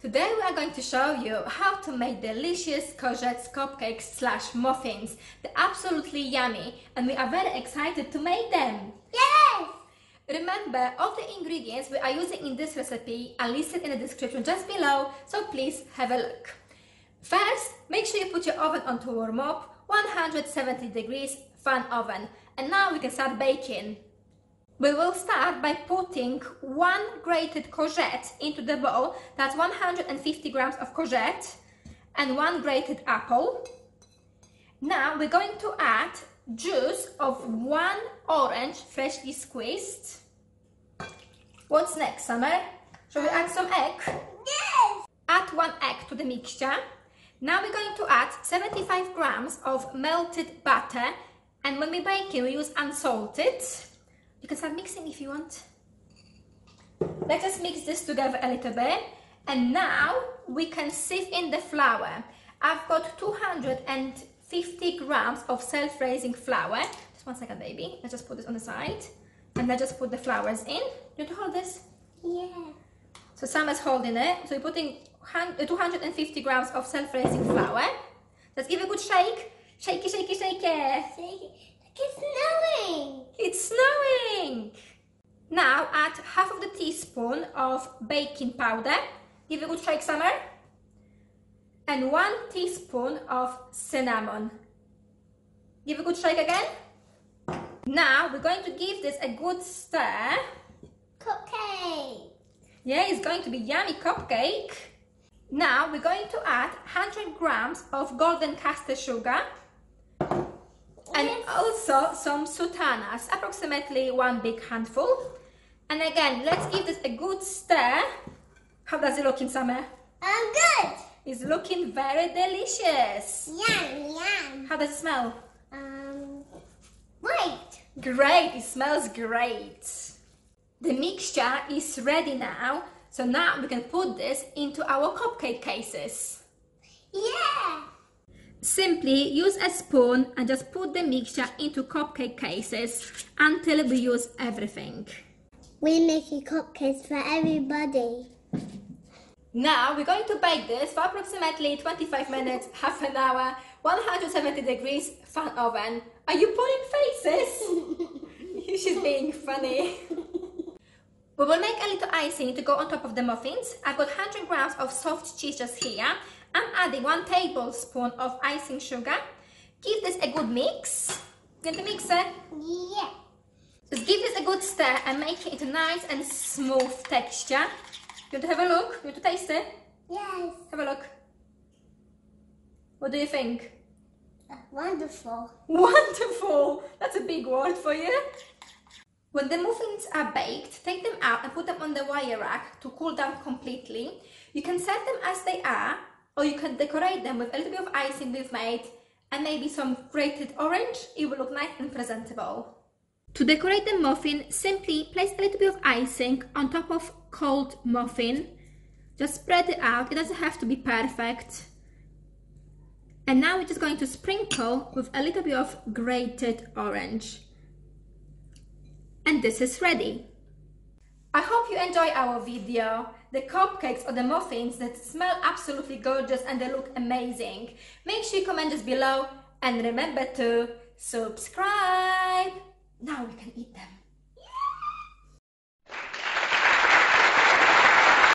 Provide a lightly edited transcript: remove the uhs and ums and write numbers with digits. Today we are going to show you how to make delicious courgettes cupcakes / muffins. They're absolutely yummy and we are very excited to make them. Yes! Remember, all the ingredients we are using in this recipe are listed in the description just below, so please have a look. First, make sure you put your oven on to warm up, 170 degrees fan oven, and now we can start baking. We will start by putting one grated courgette into the bowl. That's 150 grams of courgette and one grated apple. Now we're going to add juice of one orange freshly squeezed. What's next, Summer? Shall we add some egg? Yes! Add one egg to the mixture. Now we're going to add 75 grams of melted butter, and when we bake it we use unsalted. You can start mixing if you want. Let us mix this together a little bit, and now we can sieve in the flour. I've got 250 grams of self-raising flour. Just one second, baby. Let's just put this on the side, and let's just put the flours in. You want to hold this? Yeah. So Summer's holding it. So we're putting 250 grams of self-raising flour. Let's give it a good shake. Shake it, shake it, shake it. Shake it. It's snowing! It's snowing! Now add half of the teaspoon of baking powder. Give it a good shake, Summer. And 1 teaspoon of cinnamon. Give it a good shake again. Now we're going to give this a good stir. Cupcake! Yeah, it's going to be yummy cupcake. Now we're going to add 100 grams of golden castor sugar. And also some sultanas, approximately 1 big handful. And again, let's give this a good stir. How does it look in, Summer? Good! It's looking very delicious. Yum, yum. How does it smell? Great! Great, it smells great. The mixture is ready now, so now we can put this into our cupcake cases. Yeah! Simply use a spoon and just put the mixture into cupcake cases until we use everything. We're making cupcakes for everybody. Now we're going to bake this for approximately 25 minutes, half an hour, 170 degrees fan oven. Are you pulling faces? She's being funny. We will make a little icing to go on top of the muffins. I've got 100 grams of soft cheese just here. I'm adding 1 tablespoon of icing sugar. Give this a good mix. Get the mixer? Yeah. Just give this a good stir and make it a nice and smooth texture. You want to have a look? You want to taste it? Yes. Have a look. What do you think? Wonderful. Wonderful. That's a big word for you. When the muffins are baked, take them out and put them on the wire rack to cool down completely. You can serve them as they are, or you can decorate them with a little bit of icing we've made and maybe some grated orange. It will look nice and presentable. To decorate the muffin, simply place a little bit of icing on top of cold muffin. Just spread it out. It doesn't have to be perfect. And now we're just going to sprinkle with a little bit of grated orange. And this is ready. I hope you enjoy our video. The cupcakes or the muffins that smell absolutely gorgeous and they look amazing. Make sure you comment just below and remember to subscribe. Now we can eat them.